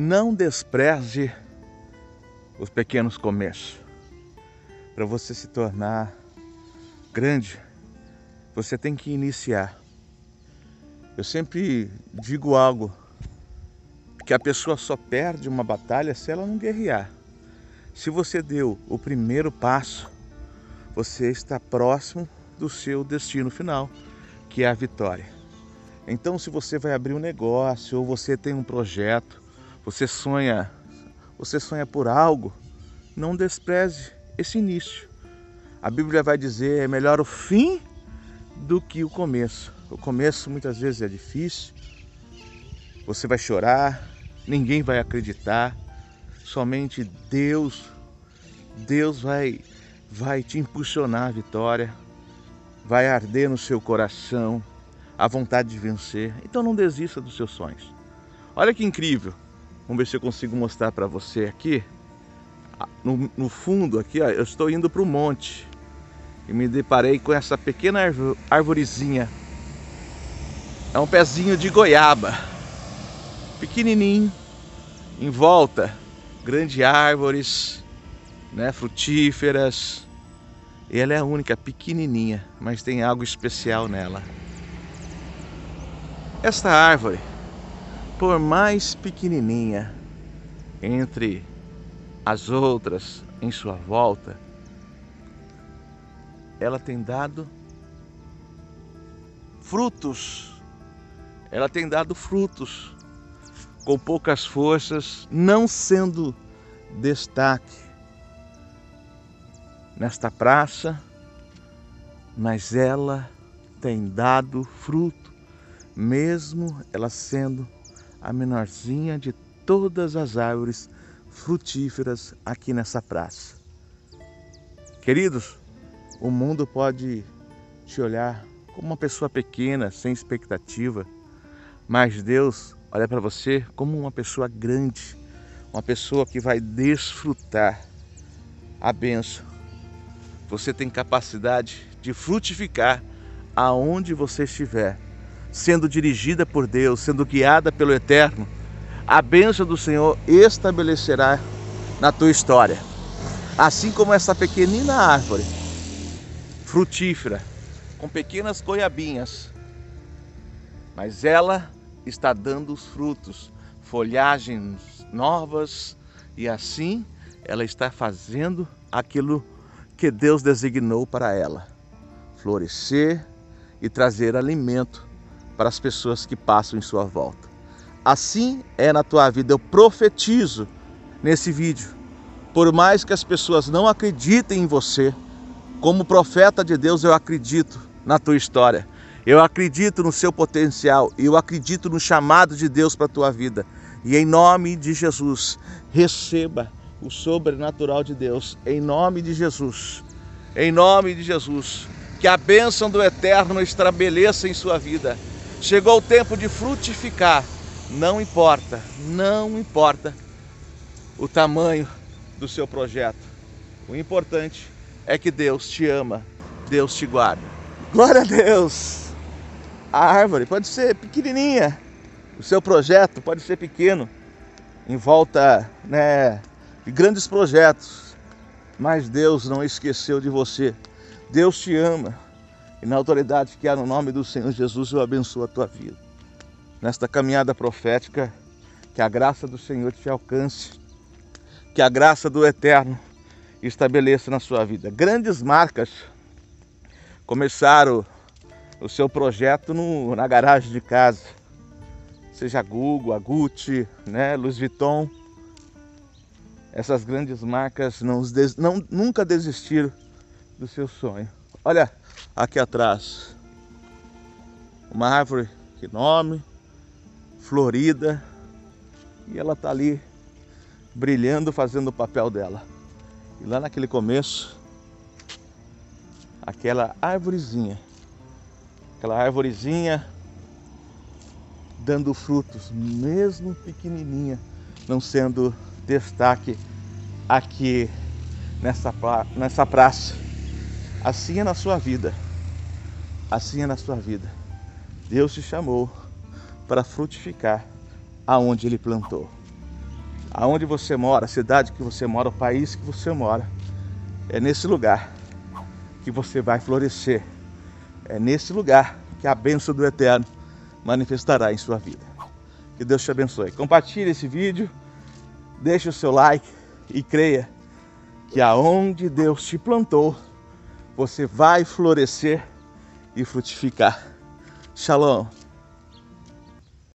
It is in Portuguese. Não despreze os pequenos comércios. Para você se tornar grande, você tem que iniciar. Eu sempre digo algo, que a pessoa só perde uma batalha se ela não guerrear. Se você deu o primeiro passo, você está próximo do seu destino final, que é a vitória. Então, se você vai abrir um negócio, ou você tem um projeto, você sonha por algo, não despreze esse início. A Bíblia vai dizer, é melhor o fim do que o começo. O começo muitas vezes é difícil, você vai chorar, ninguém vai acreditar. Somente Deus vai te impulsionar à vitória, vai arder no seu coração a vontade de vencer. Então não desista dos seus sonhos. Olha que incrível. Vamos ver se eu consigo mostrar para você aqui. No fundo aqui, ó, eu estou indo para o monte e me deparei com essa pequena arvorezinha. É um pezinho de goiaba, pequenininho, em volta grandes árvores, né, frutíferas. E ela é a única, pequenininha, mas tem algo especial nela. Esta árvore, por mais pequenininha entre as outras em sua volta, ela tem dado frutos. Ela tem dado frutos com poucas forças, não sendo destaque nesta praça, mas ela tem dado fruto, mesmo ela sendo a menorzinha de todas as árvores frutíferas aqui nessa praça. Queridos, o mundo pode te olhar como uma pessoa pequena, sem expectativa, mas Deus olha para você como uma pessoa grande, uma pessoa que vai desfrutar a bênção. Você tem capacidade de frutificar aonde você estiver, sendo dirigida por Deus, sendo guiada pelo Eterno. A bênção do Senhor estabelecerá na tua história. Assim como essa pequenina árvore frutífera, com pequenas goiabinhas, mas ela está dando os frutos, folhagens novas, e assim ela está fazendo aquilo que Deus designou para ela, florescer e trazer alimento para as pessoas que passam em sua volta. Assim é na tua vida. Eu profetizo nesse vídeo, por mais que as pessoas não acreditem em você, como profeta de Deus, eu acredito na tua história. Eu acredito no seu potencial, eu acredito no chamado de Deus para a tua vida. E em nome de Jesus, receba o sobrenatural de Deus, em nome de Jesus. Em nome de Jesus, que a bênção do Eterno estabeleça em sua vida. Chegou o tempo de frutificar, não importa o tamanho do seu projeto. O importante é que Deus te ama, Deus te guarda. Glória a Deus! A árvore pode ser pequenininha, o seu projeto pode ser pequeno, em volta, né, de grandes projetos, mas Deus não esqueceu de você. Deus te ama e na autoridade que há no nome do Senhor Jesus eu abençoo a tua vida. Nesta caminhada profética, que a graça do Senhor te alcance, que a graça do Eterno estabeleça na sua vida. Grandes marcas começaram o seu projeto na garagem de casa, seja a Google, a Gucci, né, Louis Vuitton. Essas grandes marcas nunca desistiram do seu sonho. Olha aqui atrás, uma árvore enorme, florida, e ela está ali brilhando, fazendo o papel dela. E lá naquele começo, aquela arvorezinha dando frutos, mesmo pequenininha, não sendo destaque aqui nessa praça. Assim é na sua vida, assim é na sua vida. Deus te chamou para frutificar aonde Ele plantou. aonde você mora, a cidade que você mora, o país que você mora. É nesse lugar que você vai florescer. É nesse lugar que a bênção do Eterno manifestará em sua vida. Que Deus te abençoe. Compartilhe esse vídeo, deixe o seu like e creia que aonde Deus te plantou, você vai florescer e frutificar. Shalom.